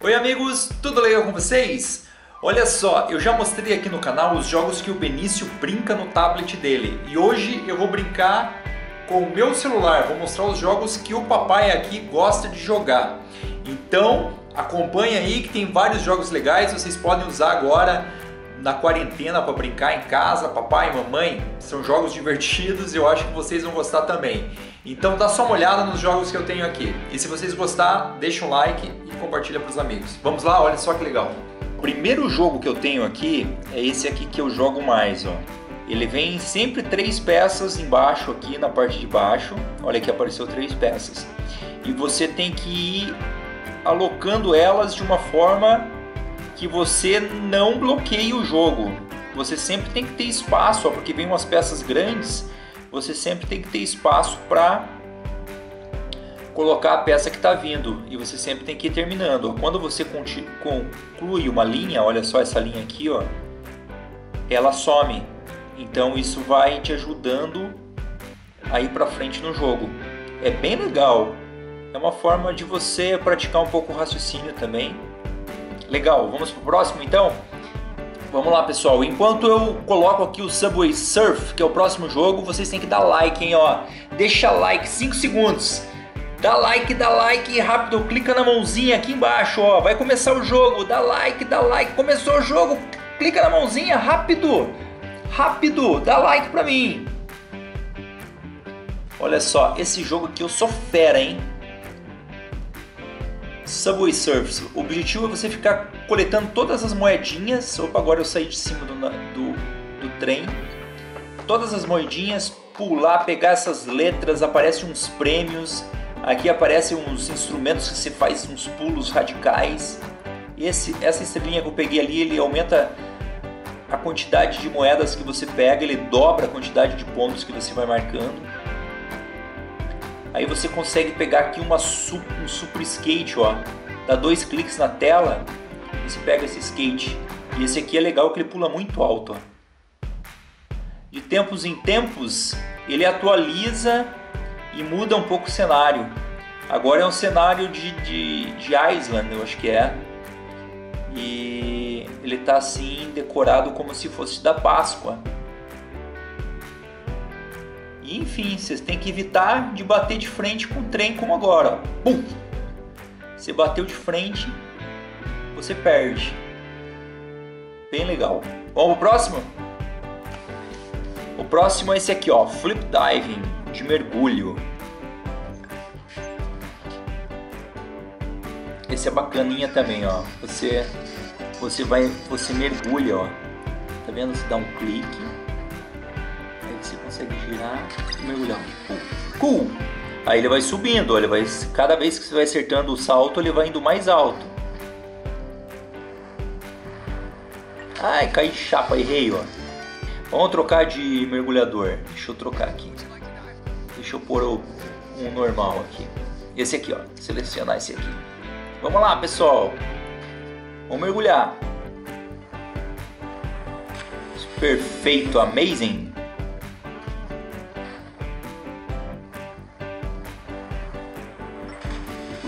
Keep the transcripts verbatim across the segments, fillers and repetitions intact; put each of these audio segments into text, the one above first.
Oi amigos, tudo legal com vocês? Olha só, eu já mostrei aqui no canal os jogos que o Benício brinca no tablet dele. E hoje eu vou brincar com o meu celular, vou mostrar os jogos que o papai aqui gosta de jogar. Então acompanha aí que tem vários jogos legais, vocês podem usar agora na quarentena para brincar em casa, papai e mamãe. São jogos divertidos e eu acho que vocês vão gostar também. Então dá só uma olhada nos jogos que eu tenho aqui. E se vocês gostar, deixa um like e compartilha para os amigos. Vamos lá, olha só que legal. O primeiro jogo que eu tenho aqui é esse aqui que eu jogo mais, ó. Ele vem sempre três peças embaixo aqui na parte de baixo. Olha que apareceu três peças. E você tem que ir alocando elas de uma forma que você não bloqueie o jogo. Você sempre tem que ter espaço, ó, porque vem umas peças grandes. Você sempre tem que ter espaço para colocar a peça que está vindo e você sempre tem que ir terminando. Quando você conclui uma linha, olha só essa linha aqui, ó, ela some. Então isso vai te ajudando a ir para frente no jogo. É bem legal. É uma forma de você praticar um pouco o raciocínio também. Legal, vamos para o próximo então? Vamos lá pessoal, enquanto eu coloco aqui o Subway Surf, que é o próximo jogo, vocês têm que dar like, hein, ó. Deixa like, cinco segundos. Dá like, dá like, rápido, clica na mãozinha aqui embaixo, ó. Vai começar o jogo, dá like, dá like. Começou o jogo, clica na mãozinha, rápido. Rápido, dá like pra mim. Olha só, esse jogo aqui eu sou fera, hein. Subway Surfers, o objetivo é você ficar coletando todas as moedinhas. Opa, agora eu saí de cima do, do, do trem. Todas as moedinhas, pular, pegar essas letras, aparecem uns prêmios. Aqui aparecem uns instrumentos que você faz uns pulos radicais. Esse, essa estrelinha que eu peguei ali, ele aumenta a quantidade de moedas que você pega, ele dobra a quantidade de pontos que você vai marcando. Aí você consegue pegar aqui uma super, um super skate, ó. Dá dois cliques na tela e você pega esse skate. E esse aqui é legal que ele pula muito alto, ó. De tempos em tempos ele atualiza e muda um pouco o cenário. Agora é um cenário de, de, de Island, eu acho que é. E ele tá assim decorado como se fosse da Páscoa. Enfim, vocês têm que evitar de bater de frente com o trem como agora. Bum! Você bateu de frente, você perde. Bem legal. Vamos pro próximo? O próximo é esse aqui, ó. Flip Diving, de mergulho. Esse é bacaninha também, ó. Você, você vai, você mergulha, ó. Tá vendo? Você dá um clique. Você consegue girar e mergulhar. Cool. Cool! Aí ele vai subindo, ele vai, cada vez que você vai acertando o salto, ele vai indo mais alto. Ai, cai chapa, errei, ó. Vamos trocar de mergulhador. Deixa eu trocar aqui. Deixa eu pôr o, um normal aqui. Esse aqui, ó. Selecionar esse aqui. Vamos lá, pessoal. Vamos mergulhar. Perfeito, amazing.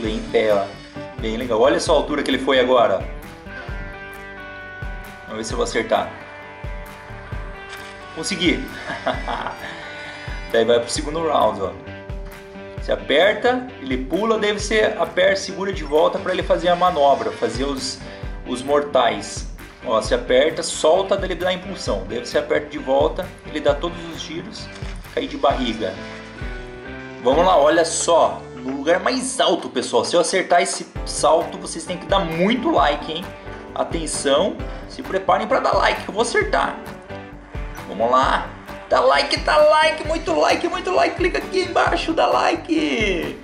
Em pé, ó. Bem legal. Olha só a altura que ele foi agora. Vamos ver se eu vou acertar. Consegui. Daí vai pro segundo round, ó. Você aperta, ele pula, daí você aperta, segura de volta para ele fazer a manobra, fazer os, os mortais. Ó, você aperta, solta, daí ele dá a impulsão. Daí você aperta de volta, ele dá todos os giros, cai de barriga. Vamos lá, olha só. No lugar mais alto, pessoal. Se eu acertar esse salto, vocês têm que dar muito like, hein? Atenção, se preparem para dar like, eu vou acertar. Vamos lá. Dá like, dá like, muito like, muito like. Clica aqui embaixo, dá like.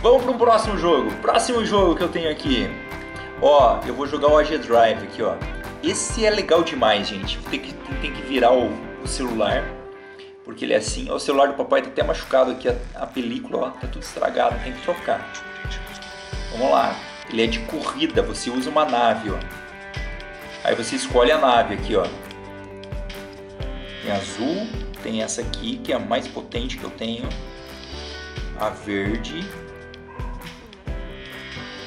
Vamos para um próximo jogo. Próximo jogo que eu tenho aqui. Ó, eu vou jogar o A G Drive aqui, ó. Esse é legal demais, gente. Tem que, tem que virar o, o celular. Porque ele é assim, o celular do papai tá até machucado aqui, a, a película, ó, tá tudo estragado, tem que trocar. Vamos lá, ele é de corrida, você usa uma nave, ó. Aí você escolhe a nave aqui, ó. Tem azul, tem essa aqui, que é a mais potente que eu tenho. A verde.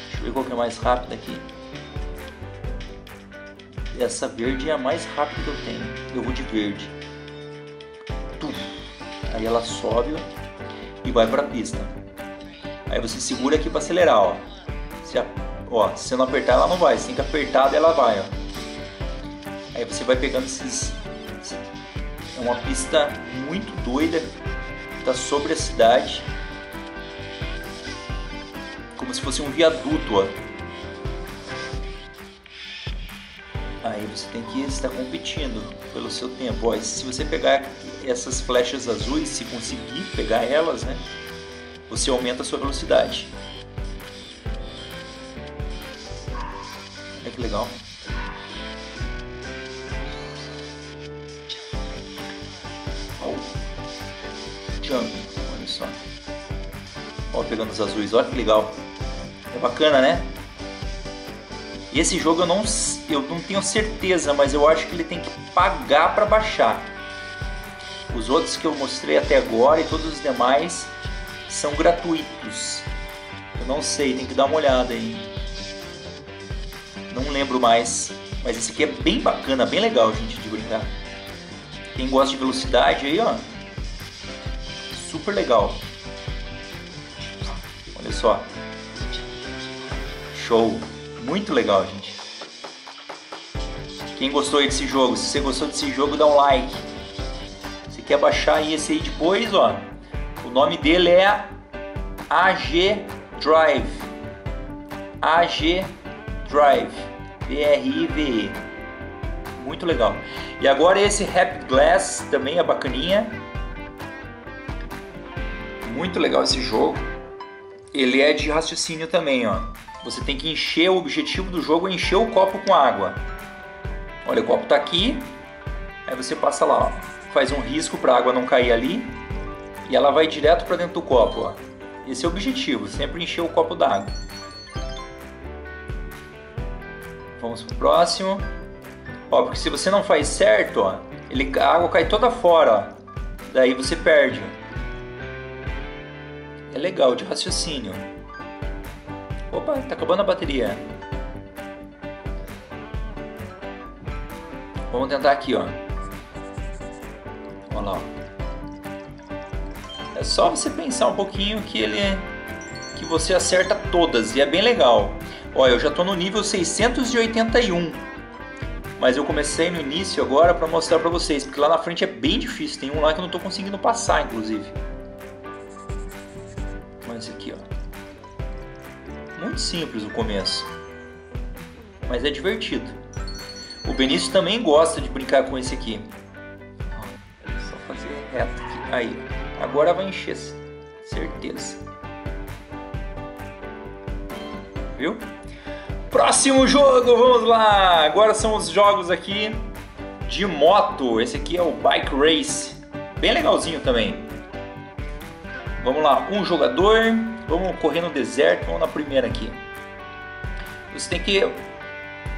Deixa eu ver qual que é mais rápida aqui. Essa verde é a mais rápida que eu tenho. Eu vou de verde. Tum. Aí ela sobe e vai para a pista. Aí você segura aqui para acelerar, ó. Se, a, ó. se você não apertar, ela não vai. Você tem que apertar, ela vai, ó. Aí você vai pegando esses... É uma pista muito doida. Tá sobre a cidade. Como se fosse um viaduto, ó. Aí você tem que estar competindo pelo seu tempo. Ó, se você pegar essas flechas azuis, se conseguir pegar elas, né, você aumenta a sua velocidade. Olha que legal. Oh. Jump, olha só. Ó, pegando os azuis, olha que legal. É bacana, né? Esse jogo eu não, eu não tenho certeza, mas eu acho que ele tem que pagar para baixar. Os outros que eu mostrei até agora e todos os demais são gratuitos. Eu não sei, tem que dar uma olhada aí. Não lembro mais, mas esse aqui é bem bacana, bem legal, gente, de brincar. Quem gosta de velocidade aí, ó, super legal. Olha só, show. Muito legal, gente. Quem gostou aí desse jogo, se você gostou desse jogo, dá um like. Se quer baixar aí esse aí depois, ó, o nome dele é A G Drive. A G Drive. D R I V E. Muito legal. E agora esse Happy Glass também é bacaninha. Muito legal esse jogo. Ele é de raciocínio também, ó. Você tem que encher, o objetivo do jogo é encher o copo com água. Olha, o copo tá aqui, aí você passa lá, ó, faz um risco para a água não cair ali e ela vai direto para dentro do copo, ó. Esse é o objetivo, sempre encher o copo d'água. Vamos pro próximo. Ó, porque se você não faz certo, ó, ele, a água cai toda fora, ó. Daí você perde. É legal, de raciocínio. Opa, tá acabando a bateria. Vamos tentar aqui, ó. Olha lá, ó. É só você pensar um pouquinho que ele que você acerta todas e é bem legal. Olha, eu já tô no nível seiscentos e oitenta e um. Mas eu comecei no início agora para mostrar para vocês, porque lá na frente é bem difícil, tem um lá que eu não tô conseguindo passar, inclusive. Olha esse aqui, ó. Muito simples no começo, mas é divertido. O Benício também gosta de brincar com esse aqui. É só fazer reto aqui. Aí, agora vai encher, certeza. Viu? Próximo jogo, vamos lá! Agora são os jogos aqui de moto. Esse aqui é o Bike Race, bem legalzinho também. Vamos lá, um jogador. Vamos correr no deserto, vamos na primeira aqui. Você tem que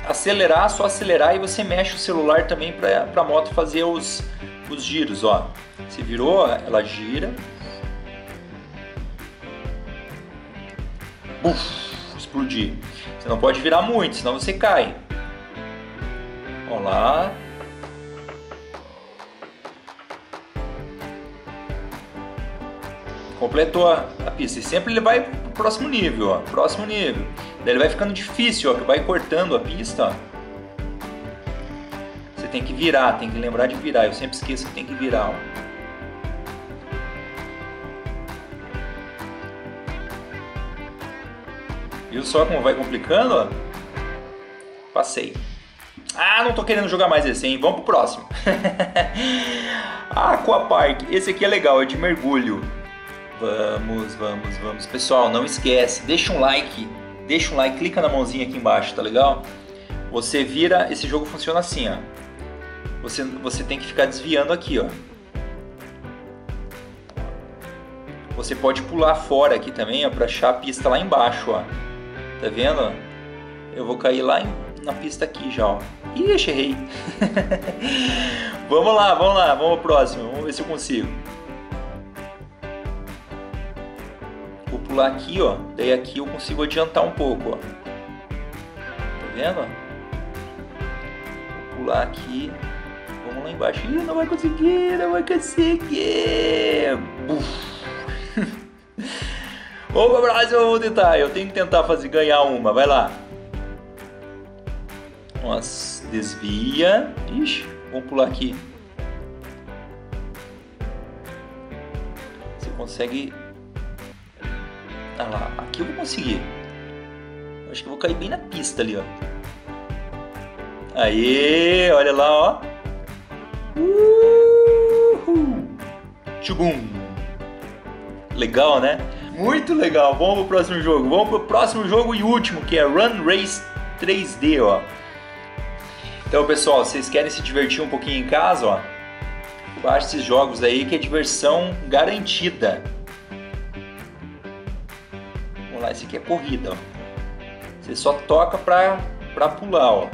acelerar, só acelerar, e você mexe o celular também para a moto fazer os, os giros, ó. Você virou, ela gira. Buf, explodir. Você não pode virar muito, senão você cai. Vamos lá. Completou a pista, e sempre ele vai pro próximo nível, ó, próximo nível. Daí ele vai ficando difícil, ó, que vai cortando a pista, ó. Você tem que virar, tem que lembrar de virar, eu sempre esqueço que tem que virar, ó. Viu só como vai complicando, ó? Passei. Ah, não tô querendo jogar mais esse, hein? Vamos pro próximo. Aquapark, esse aqui é legal, é de mergulho. Vamos, vamos, vamos. Pessoal, não esquece, deixa um like, deixa um like, clica na mãozinha aqui embaixo, tá legal? Você vira, esse jogo funciona assim, ó. Você, você tem que ficar desviando aqui, ó. Você pode pular fora aqui também, ó, pra achar a pista lá embaixo, ó. Tá vendo? Eu vou cair lá em, na pista aqui já, ó. Ixi, errei. Vamos lá, vamos lá, vamos ao próximo, vamos ver se eu consigo. pular aqui, ó, daí aqui eu consigo adiantar um pouco, ó. Tá vendo? Vou pular aqui, vamos lá embaixo. Ih, não vai conseguir, não vai conseguir! Vamos pra próxima, vamos tentar. Eu tenho que tentar fazer ganhar uma, vai lá. Nossa, desvia. Ixi, vamos pular aqui. Você consegue... Ah lá, aqui eu vou conseguir. Acho que eu vou cair bem na pista ali, ó. Aê, olha lá, ó. Uhul. Tchubum. Legal, né? Muito legal. Vamos pro próximo jogo. Vamos pro próximo jogo e último, que é Run Race três D, ó. Então, pessoal, vocês querem se divertir um pouquinho em casa, ó? Baixa esses jogos aí que é diversão garantida. Vamos lá, esse aqui é corrida, ó. Você só toca pra, pra pular, ó.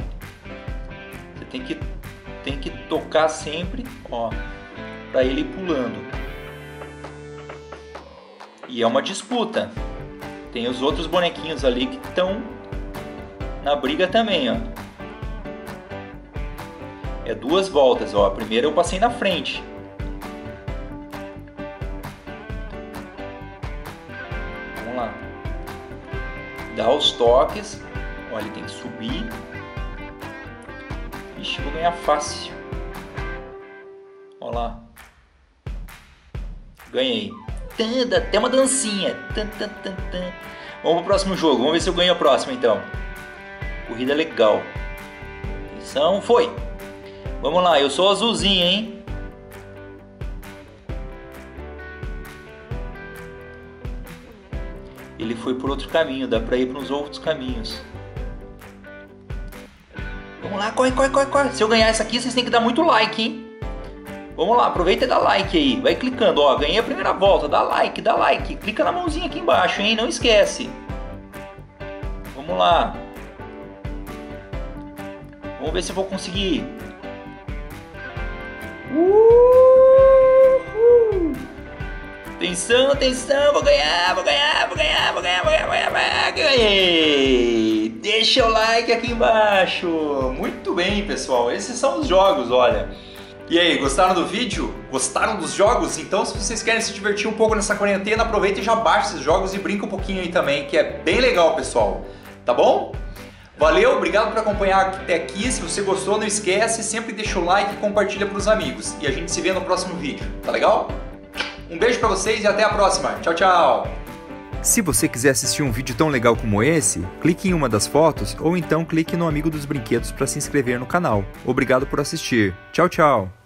Você tem que, tem que tocar sempre, ó, pra ele ir pulando. E é uma disputa. Tem os outros bonequinhos ali que estão na briga também, ó. É duas voltas, ó. A primeira eu passei na frente. Vamos lá. Dá os toques. Ó, ele tem que subir. Ixi, vou ganhar fácil. Ó lá. Ganhei. Tanda, até uma dancinha. Tan, tan, tan, tan. Vamos pro próximo jogo. Vamos ver se eu ganho a próxima, então. Corrida legal. Atenção, foi! Vamos lá, eu sou azulzinho, hein? Ele foi por outro caminho, dá pra ir para uns outros caminhos. Vamos lá, corre, corre, corre, corre. Se eu ganhar essa aqui, vocês têm que dar muito like, hein? Vamos lá, aproveita e dá like aí. Vai clicando, ó, ganhei a primeira volta, dá like, dá like. Clica na mãozinha aqui embaixo, hein? Não esquece. Vamos lá. Vamos ver se eu vou conseguir. Uhul. Atenção, atenção, vou ganhar, vou ganhar, vou ganhar, vou ganhar, vou ganhar, vou ganhar, vou ganhar, ganhei! Deixa o like aqui embaixo! Muito bem, pessoal, esses são os jogos, olha! E aí, gostaram do vídeo? Gostaram dos jogos? Então, se vocês querem se divertir um pouco nessa quarentena, aproveita e já baixa esses jogos e brinca um pouquinho aí também, que é bem legal, pessoal, tá bom? Valeu, obrigado por acompanhar até aqui, se você gostou não esquece, sempre deixa o like e compartilha para os amigos. E a gente se vê no próximo vídeo, tá legal? Um beijo para vocês e até a próxima, tchau, tchau! Se você quiser assistir um vídeo tão legal como esse, clique em uma das fotos ou então clique no Amigo dos Brinquedos para se inscrever no canal. Obrigado por assistir, tchau, tchau!